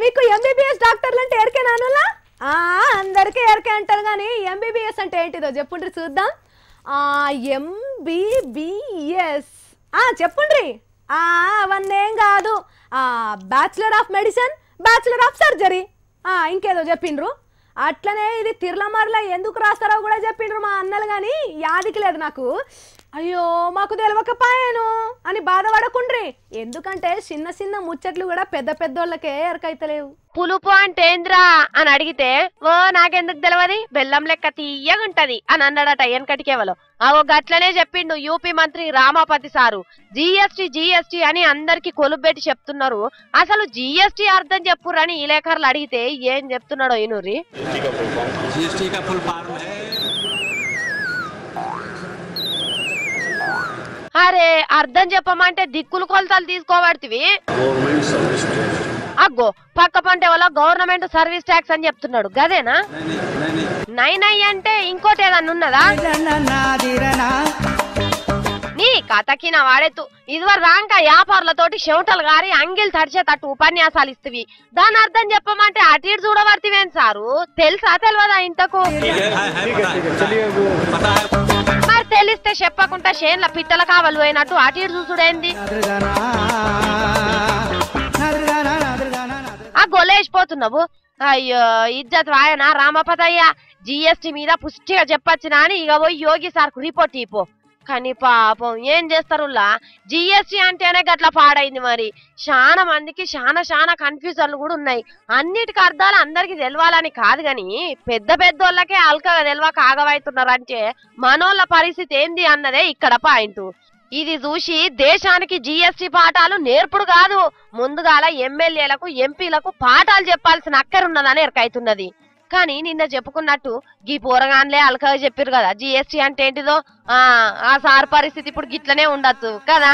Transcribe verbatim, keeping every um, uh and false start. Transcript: మీకు ఎంబీబీఎస్ డాక్టర్లు అంటే ఎర్కే నానలా ఆ అందరికీ ఎర్కే అంటారు గాని ఎంబీబీఎస్ అంటే ఏంటిదో చెప్పుండ్రి చూద్దాం ఆ ఎంబీబీఎస్ ఆ చెప్పుండ్రి ఆ అవన్నేం కాదు ఆ bachelor of medicine bachelor of surgery ఆ ఇంకేదో చెప్పిండ్రు అట్లనే ఇది తిర్లమర్ల ఎందుకు రాస్తారో కూడా చెప్పిండ్రు మా అన్నలు గాని యాదికి లేదు నాకు అయ్యో మాకు తెలియకపాయను అని బాధపడకుండ్రి ఎందుకంటే చిన్న చిన్న ముచ్చట్లు కూడా పెద్ద పెద్దోళ్ళకే ఎరకైతలేవు పులుపు అంటే ఏంద్రా అని అడిగితే ఓ నాకెందుకు తెలియదు బెల్లం లెక్క తీయగా ఉంటది అని అన్నాడట ఎనకటికేవలో అవో గట్లనే చెప్పిండు యూపీ మంత్రి రామాపతి సారు జీఎస్టీ జీఎస్టీ అని అందరికి కొలుబెట్టి చెప్తున్నారు అసలు జీఎస్టీ అర్థం చెప్పురని ఈ లేఖర్లు అడిగితే ఏం చెప్తున్నాడో ఇనురి జీఎస్టీ కా ఫుల్ ఫార్మ్ హై అరే అర్థం చెప్పమంటే దిక్కులు కొలతలు తీసుకోబడుతీవి అగ్గో పక్క పంటే వల్ల గవర్నమెంట్ సర్వీస్ ట్యాక్స్ అని చెప్తున్నాడు గదేనా నైన్ అయ్యి అంటే ఇంకోటి ఏదన్నా ఉన్నదా నీ కథకి నా వాడెత్తు ఇదివర రాంక వ్యాపారులతోటి షెవటలు గారి అంగిల్ తడిచేటట్టు ఉపన్యాసాలు ఇస్తవి దాని అర్థం చెప్పమంటే అటు ఇటు చూడబడితేవేం సారు తెలుసా తెలియదా ఇంతకు మరి తెలిస్తే చెప్పకుండా షేన్ల పిట్టల కావాలి పోయినట్టు అటు ఇటు చూసుడేంది ఆ గొలేసిపోతున్నావు అయ్యో ఇజ్జత్ వాయనా రామపతయ్య జిఎస్టీ మీద పుష్టిగా చెప్పచ్చినా అని ఇక పోయి యోగి సార్కు రిపోర్ట్ ఇపో కానీ పాపం ఏం చేస్తారులా జిఎస్టీ అంటేనే గట్లా పాడైంది మరి చాలా మందికి చాలా చాలా కన్ఫ్యూజన్లు కూడా ఉన్నాయి అన్నిటికీ అర్థాలు అందరికి తెలవాలని కాదు గాని పెద్ద పెద్దోళ్ళకే అల్కగా తెలవక ఆగవైతున్నారంటే మనోళ్ళ పరిస్థితి ఏంది అన్నదే ఇక్కడ పాయింట్ ఇది చూసి దేశానికి జిఎస్టీ పాఠాలు నేర్పుడు కాదు ముందుగాల ఎమ్మెల్యేలకు ఎంపీలకు పాఠాలు చెప్పాల్సిన అక్కరున్నదని ఎరకైతున్నది కానీ నిన్న చెప్పుకున్నట్టు గీ పోరగాన్లే అలకగా చెప్పారు కదా జిఎస్టీ అంటే ఏంటిదో ఆ సార్ పరిస్థితి ఇప్పుడు గిట్లనే ఉండొచ్చు కదా.